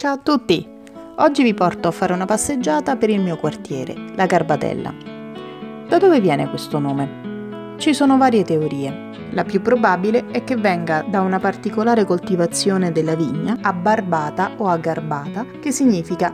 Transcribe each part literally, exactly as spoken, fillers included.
Ciao a tutti! Oggi vi porto a fare una passeggiata per il mio quartiere, la Garbatella. Da dove viene questo nome? Ci sono varie teorie. La più probabile è che venga da una particolare coltivazione della vigna, abbarbata o aggarbata, che significa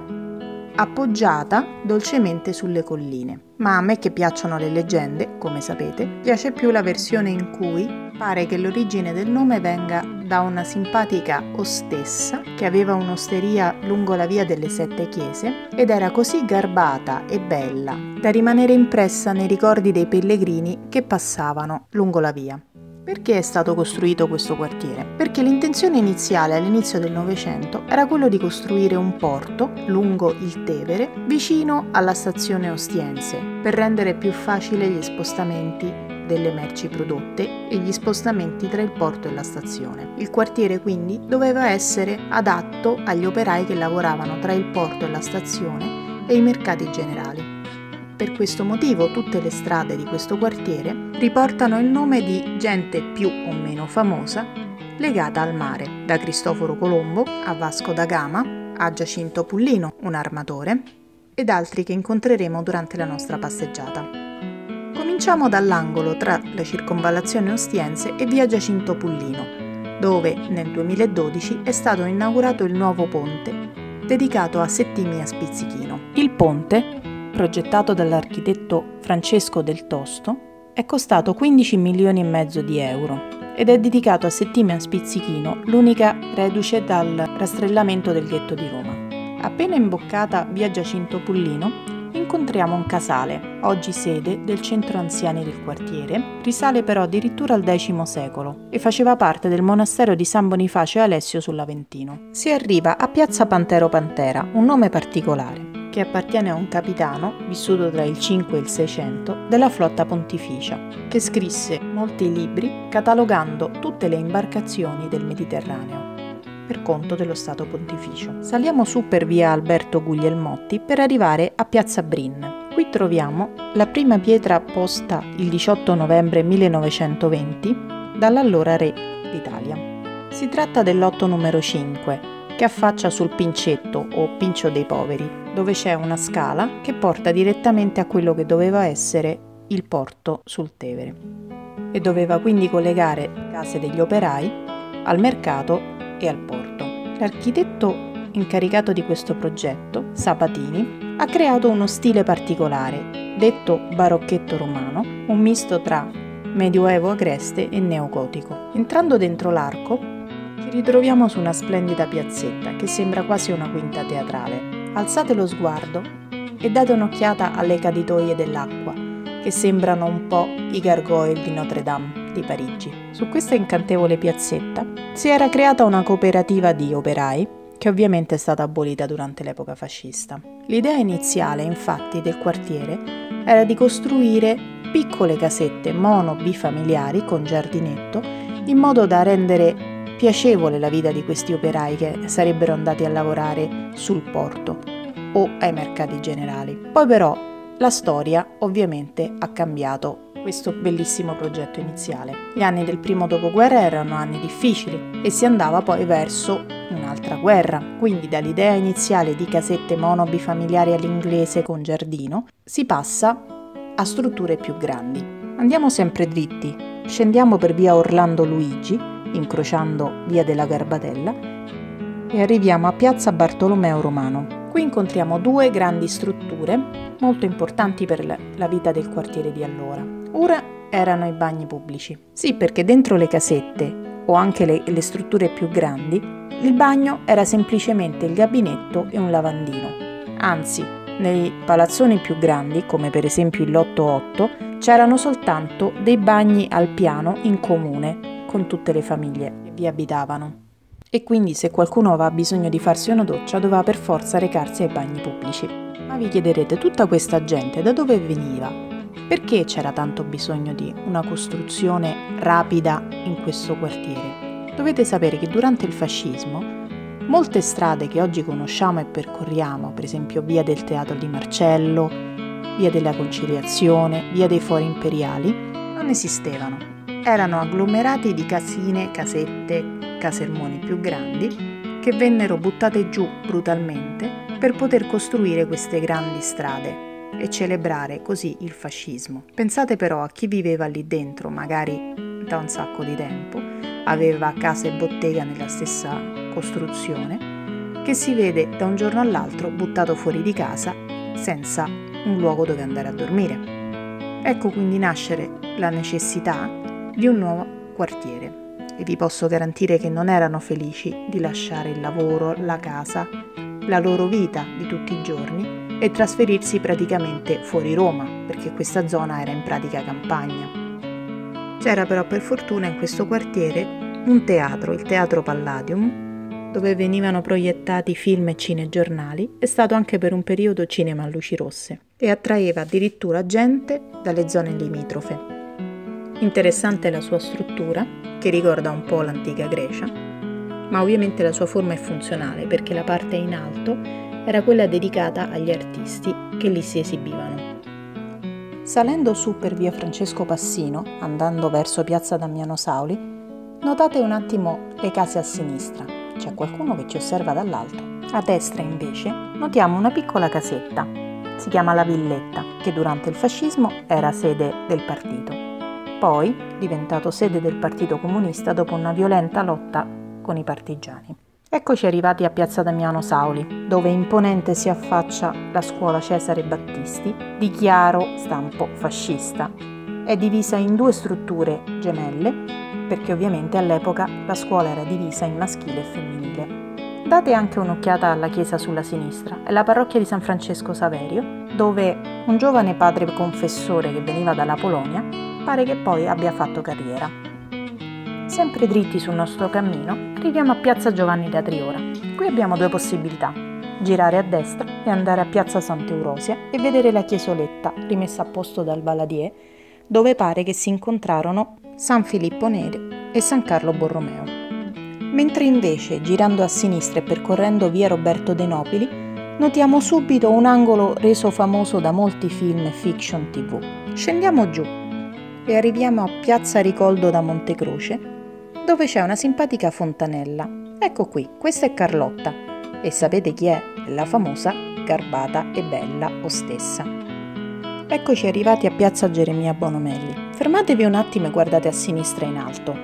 appoggiata dolcemente sulle colline. Ma a me, che piacciono le leggende, come sapete, piace più la versione in cui pare che l'origine del nome venga da una simpatica ostessa che aveva un'osteria lungo la via delle Sette Chiese ed era così garbata e bella da rimanere impressa nei ricordi dei pellegrini che passavano lungo la via. Perché è stato costruito questo quartiere? Perché l'intenzione iniziale all'inizio del Novecento era quello di costruire un porto lungo il Tevere vicino alla stazione Ostiense per rendere più facile gli spostamenti delle merci prodotte e gli spostamenti tra il porto e la stazione. Il quartiere quindi doveva essere adatto agli operai che lavoravano tra il porto e la stazione e i mercati generali. Per questo motivo tutte le strade di questo quartiere riportano il nome di gente più o meno famosa legata al mare, da Cristoforo Colombo a Vasco da Gama a Giacinto Pullino, un armatore, ed altri che incontreremo durante la nostra passeggiata. Cominciamo dall'angolo tra la circonvallazione Ostiense e via Giacinto Pullino, dove nel duemiladodici è stato inaugurato il nuovo ponte dedicato a Settimia Spizzichino. Il ponte, progettato dall'architetto Francesco Del Tosto, è costato quindici milioni e mezzo di euro ed è dedicato a Settimia Spizzichino, l'unica reduce dal rastrellamento del ghetto di Roma. Appena imboccata via Giacinto Pullino, incontriamo un casale, oggi sede del centro anziani del quartiere, risale però addirittura al decimo secolo e faceva parte del monastero di San Bonifacio e Alessio sull'Aventino. Si arriva a piazza Pantero Pantera, un nome particolare, che appartiene a un capitano, vissuto tra il cinque e il seicento, della flotta pontificia, che scrisse molti libri catalogando tutte le imbarcazioni del Mediterraneo per conto dello Stato Pontificio. Saliamo su per via Alberto Guglielmotti per arrivare a piazza Brin. Qui troviamo la prima pietra posta il diciotto novembre millenovecentoventi dall'allora re d'Italia. Si tratta del lotto numero cinque, che affaccia sul Pincetto o Pincio dei Poveri, dove c'è una scala che porta direttamente a quello che doveva essere il porto sul Tevere e doveva quindi collegare le case degli operai al mercato e al porto. L'architetto incaricato di questo progetto, Sapatini, ha creato uno stile particolare, detto Barocchetto romano, un misto tra medioevo agreste e neogotico. Entrando dentro l'arco, ci ritroviamo su una splendida piazzetta che sembra quasi una quinta teatrale. Alzate lo sguardo e date un'occhiata alle caditoie dell'acqua, che sembrano un po' i gargoyle di Notre Dame di Parigi. Su questa incantevole piazzetta si era creata una cooperativa di operai che ovviamente è stata abolita durante l'epoca fascista. L'idea iniziale, infatti, del quartiere era di costruire piccole casette mono-bifamiliari con giardinetto in modo da rendere piacevole la vita di questi operai che sarebbero andati a lavorare sul porto o ai mercati generali. Poi però la storia ovviamente ha cambiato questo bellissimo progetto iniziale. Gli anni del primo dopoguerra erano anni difficili e si andava poi verso un'altra guerra, quindi dall'idea iniziale di casette monobifamiliari all'inglese con giardino si passa a strutture più grandi. Andiamo sempre dritti, scendiamo per via Orlando Luigi, incrociando via della Garbatella, e arriviamo a piazza Bartolomeo Romano. Qui incontriamo due grandi strutture molto importanti per la vita del quartiere di allora. Ora erano i bagni pubblici. Sì, perché dentro le casette o anche le, le strutture più grandi, il bagno era semplicemente il gabinetto e un lavandino. Anzi, nei palazzoni più grandi, come per esempio il lotto otto, c'erano soltanto dei bagni al piano in comune con tutte le famiglie che vi avitavano. E quindi se qualcuno aveva bisogno di farsi una doccia doveva per forza recarsi ai bagni pubblici. Ma vi chiederete, tutta questa gente da dove veniva? Perché c'era tanto bisogno di una costruzione rapida in questo quartiere? Dovete sapere che durante il fascismo molte strade che oggi conosciamo e percorriamo, per esempio via del Teatro di Marcello, via della Conciliazione, via dei Fori Imperiali, non esistevano. Erano agglomerati di casine, casette, casermoni più grandi che vennero buttate giù brutalmente per poter costruire queste grandi strade e celebrare così il fascismo. Pensate però a chi viveva lì dentro, magari da un sacco di tempo, aveva casa e bottega nella stessa costruzione, che si vede da un giorno all'altro buttato fuori di casa senza un luogo dove andare a dormire. Ecco quindi nascere la necessità di un nuovo quartiere. E vi posso garantire che non erano felici di lasciare il lavoro, la casa, la loro vita di tutti i giorni e trasferirsi praticamente fuori Roma, perché questa zona era in pratica campagna. C'era però per fortuna in questo quartiere un teatro, il Teatro Palladium, dove venivano proiettati film e cinegiornali, è stato anche per un periodo cinema a luci rosse e attraeva addirittura gente dalle zone limitrofe. Interessante la sua struttura, che ricorda un po' l'antica Grecia, ma ovviamente la sua forma è funzionale perché la parte in alto era quella dedicata agli artisti che lì si esibivano. Salendo su per via Francesco Passino, andando verso piazza Damiano Sauli, notate un attimo le case a sinistra, c'è qualcuno che ci osserva dall'alto. A destra invece notiamo una piccola casetta, si chiama La Villetta, che durante il fascismo era sede del partito, poi diventato sede del Partito Comunista dopo una violenta lotta con i partigiani. Eccoci arrivati a piazza Damiano Sauli, dove imponente si affaccia la scuola Cesare Battisti, di chiaro stampo fascista. È divisa in due strutture gemelle, perché ovviamente all'epoca la scuola era divisa in maschile e femminile. Date anche un'occhiata alla chiesa sulla sinistra, è la parrocchia di San Francesco Saverio, dove un giovane padre confessore che veniva dalla Polonia pare che poi abbia fatto carriera. Sempre dritti sul nostro cammino, arriviamo a piazza Giovanni da Triora. Qui abbiamo due possibilità, girare a destra e andare a piazza Sant'Eurosia e vedere la chiesoletta rimessa a posto dal Valadier, dove pare che si incontrarono San Filippo Neri e San Carlo Borromeo. Mentre invece, girando a sinistra e percorrendo via Roberto De Nobili, notiamo subito un angolo reso famoso da molti film e fiction tivù. Scendiamo giù e arriviamo a piazza Ricoldo da Montecroce, dove c'è una simpatica fontanella. Ecco qui, questa è Carlotta e sapete chi è? La famosa garbata e bella ostessa. Eccoci arrivati a piazza Geremia Bonomelli. Fermatevi un attimo e guardate a sinistra in alto.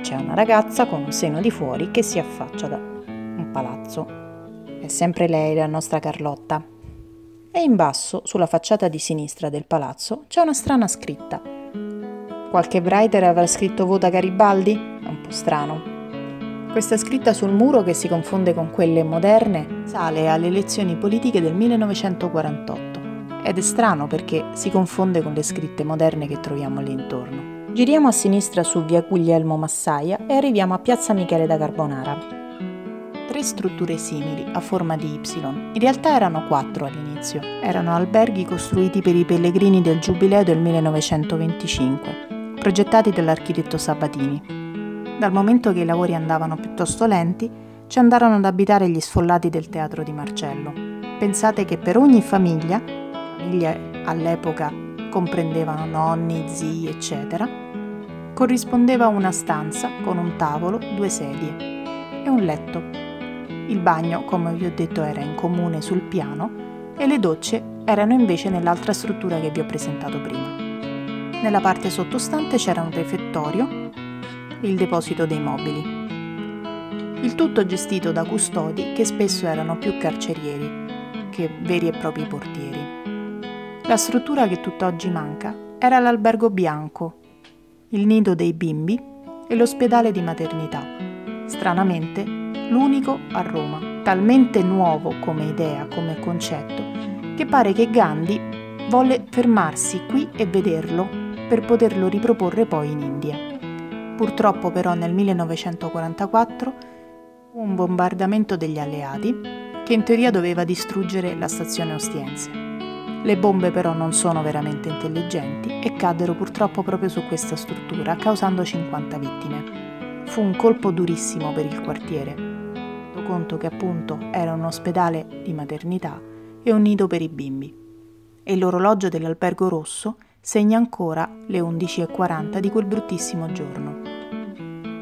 C'è una ragazza con un seno di fuori che si affaccia da un palazzo. È sempre lei la nostra Carlotta. E in basso, sulla facciata di sinistra del palazzo, c'è una strana scritta. Qualche writer avrà scritto "Vota Garibaldi"? Un po' strano. Questa scritta sul muro, che si confonde con quelle moderne, sale alle elezioni politiche del millenovecentoquarantotto ed è strano perché si confonde con le scritte moderne che troviamo lì intorno. Giriamo a sinistra su via Guglielmo Massaia e arriviamo a piazza Michele da Carbonara. Tre strutture simili a forma di Y, in realtà erano quattro all'inizio, erano alberghi costruiti per i pellegrini del Giubileo del millenovecentoventicinque, progettati dall'architetto Sapatini. Dal momento che i lavori andavano piuttosto lenti, ci andarono ad abitare gli sfollati del Teatro di Marcello. Pensate che per ogni famiglia, famiglie all'epoca comprendevano nonni, zii, eccetera, corrispondeva una stanza con un tavolo, due sedie e un letto. Il bagno, come vi ho detto, era in comune sul piano e le docce erano invece nell'altra struttura che vi ho presentato prima. Nella parte sottostante c'era un refettorio, il deposito dei mobili. Il tutto gestito da custodi che spesso erano più carcerieri che veri e propri portieri. La struttura che tutt'oggi manca era l'albergo bianco, il nido dei bimbi e l'ospedale di maternità, stranamente l'unico a Roma, talmente nuovo come idea, come concetto, che pare che Gandhi volle fermarsi qui e vederlo per poterlo riproporre poi in India. Purtroppo però nel millenovecentoquarantaquattro fu un bombardamento degli alleati che in teoria doveva distruggere la stazione Ostiense. Le bombe però non sono veramente intelligenti e caddero purtroppo proprio su questa struttura, causando cinquanta vittime. Fu un colpo durissimo per il quartiere, tenendo conto che appunto era un ospedale di maternità e un nido per i bimbi. E l'orologio dell'albergo rosso segna ancora le undici e quaranta di quel bruttissimo giorno.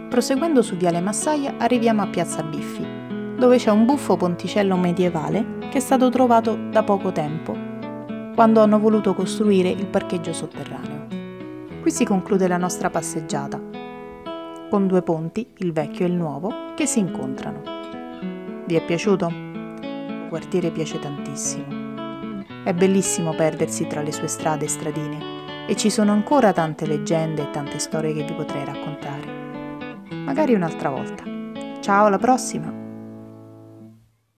Proseguendo su Viale Massaia arriviamo a Piazza Biffi, dove c'è un buffo ponticello medievale che è stato trovato da poco tempo, quando hanno voluto costruire il parcheggio sotterraneo. Qui si conclude la nostra passeggiata, con due ponti, il vecchio e il nuovo, che si incontrano. Vi è piaciuto? Il quartiere piace tantissimo. È bellissimo perdersi tra le sue strade e stradine, e ci sono ancora tante leggende e tante storie che vi potrei raccontare. Magari un'altra volta. Ciao, alla prossima!